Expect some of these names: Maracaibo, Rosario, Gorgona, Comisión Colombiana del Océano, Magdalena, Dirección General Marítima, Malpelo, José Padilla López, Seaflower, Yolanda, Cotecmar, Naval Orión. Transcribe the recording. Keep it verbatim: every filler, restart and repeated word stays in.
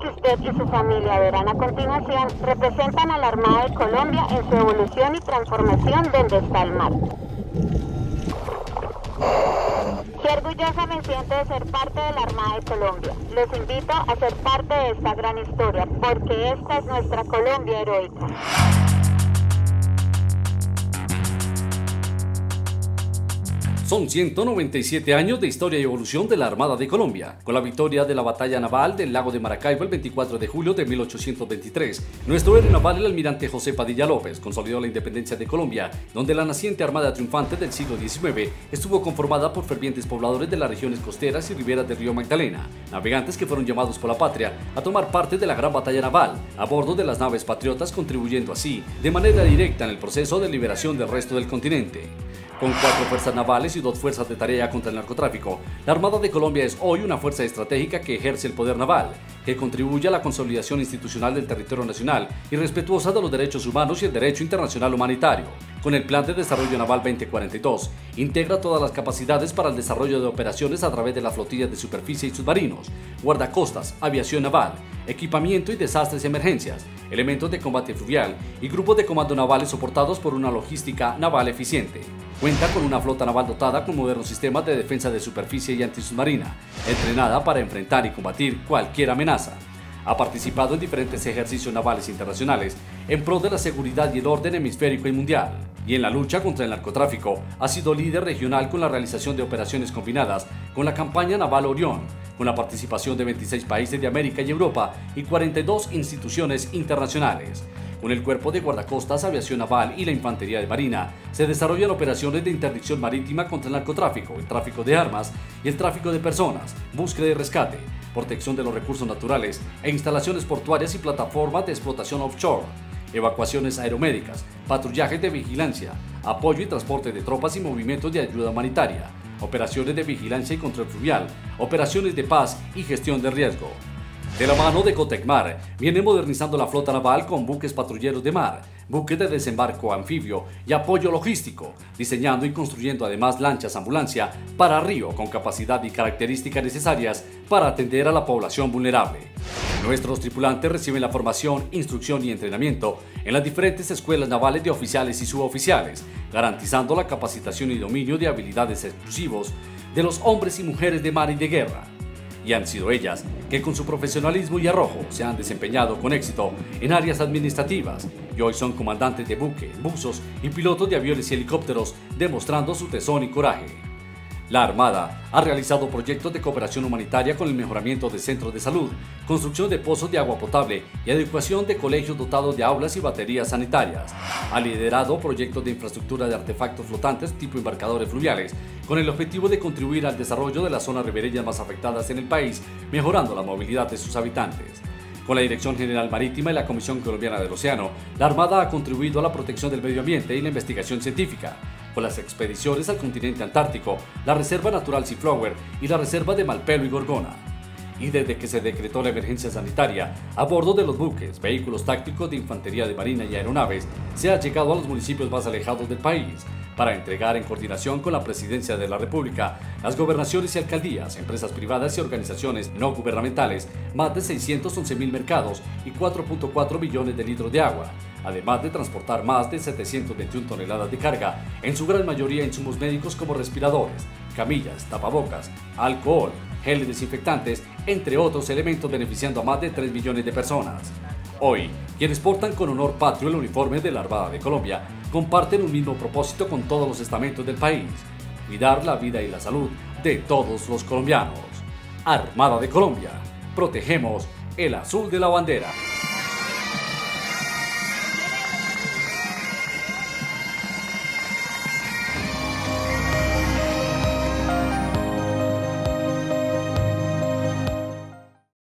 que usted y su familia verán a continuación representan a la Armada de Colombia en su evolución y transformación donde está el mar. Qué orgullosa me siento de ser parte de la Armada de Colombia. Los invito a ser parte de esta gran historia, porque esta es nuestra Colombia heroica. Son ciento noventa y siete años de historia y evolución de la Armada de Colombia. Con la victoria de la batalla naval del lago de Maracaibo el veinticuatro de julio de mil ochocientos veintitrés, nuestro héroe naval, el almirante José Padilla López, consolidó la independencia de Colombia, donde la naciente armada triunfante del siglo diecinueve estuvo conformada por fervientes pobladores de las regiones costeras y riberas del río Magdalena, navegantes que fueron llamados por la patria a tomar parte de la gran batalla naval a bordo de las naves patriotas, contribuyendo así de manera directa en el proceso de liberación del resto del continente. Con cuatro fuerzas navales y dos fuerzas de tarea contra el narcotráfico, la Armada de Colombia es hoy una fuerza estratégica que ejerce el poder naval, que contribuye a la consolidación institucional del territorio nacional y respetuosa de los derechos humanos y el derecho internacional humanitario. Con el Plan de Desarrollo Naval veinte cuarenta y dos, integra todas las capacidades para el desarrollo de operaciones a través de las flotillas de superficie y submarinos, guardacostas, aviación naval, equipamiento y desastres y emergencias, elementos de combate fluvial y grupos de comando navales soportados por una logística naval eficiente. Cuenta con una flota naval dotada con modernos sistemas de defensa de superficie y antisubmarina, entrenada para enfrentar y combatir cualquier amenaza. Ha participado en diferentes ejercicios navales internacionales en pro de la seguridad y el orden hemisférico y mundial. Y en la lucha contra el narcotráfico ha sido líder regional con la realización de operaciones combinadas con la campaña Naval Orión, con la participación de veintiséis países de América y Europa y cuarenta y dos instituciones internacionales. Con el Cuerpo de Guardacostas, Aviación Naval y la Infantería de Marina, se desarrollan operaciones de interdicción marítima contra el narcotráfico, el tráfico de armas y el tráfico de personas, búsqueda y rescate, protección de los recursos naturales e instalaciones portuarias y plataformas de explotación offshore, evacuaciones aeromédicas, patrullajes de vigilancia, apoyo y transporte de tropas y movimientos de ayuda humanitaria, operaciones de vigilancia y control fluvial, operaciones de paz y gestión de riesgo. De la mano de Cotecmar, viene modernizando la flota naval con buques patrulleros de mar, buques de desembarco anfibio y apoyo logístico, diseñando y construyendo además lanchas ambulancia para río con capacidad y características necesarias para atender a la población vulnerable. Nuestros tripulantes reciben la formación, instrucción y entrenamiento en las diferentes escuelas navales de oficiales y suboficiales, garantizando la capacitación y dominio de habilidades exclusivos de los hombres y mujeres de mar y de guerra. Y han sido ellas que con su profesionalismo y arrojo se han desempeñado con éxito en áreas administrativas y hoy son comandantes de buques, buzos y pilotos de aviones y helicópteros, demostrando su tesón y coraje. La Armada ha realizado proyectos de cooperación humanitaria con el mejoramiento de centros de salud, construcción de pozos de agua potable y adecuación de colegios dotados de aulas y baterías sanitarias. Ha liderado proyectos de infraestructura de artefactos flotantes tipo embarcadores fluviales, con el objetivo de contribuir al desarrollo de las zonas ribereñas más afectadas en el país, mejorando la movilidad de sus habitantes. Con la Dirección General Marítima y la Comisión Colombiana del Océano, la Armada ha contribuido a la protección del medio ambiente y la investigación científica, con las expediciones al continente antártico, la Reserva Natural Seaflower y la Reserva de Malpelo y Gorgona. Y desde que se decretó la emergencia sanitaria, a bordo de los buques, vehículos tácticos de infantería de marina y aeronaves, se ha llegado a los municipios más alejados del país, para entregar en coordinación con la Presidencia de la República, las gobernaciones y alcaldías, empresas privadas y organizaciones no gubernamentales, más de seiscientos once mil mercados y cuatro punto cuatro millones de litros de agua, además de transportar más de setecientas veintiuna toneladas de carga, en su gran mayoría insumos médicos como respiradores, camillas, tapabocas, alcohol, geles desinfectantes, entre otros elementos, beneficiando a más de tres millones de personas. Hoy, quienes portan con honor patrio el uniforme de la Armada de Colombia comparten un mismo propósito con todos los estamentos del país: cuidar la vida y la salud de todos los colombianos. Armada de Colombia, protegemos el azul de la bandera.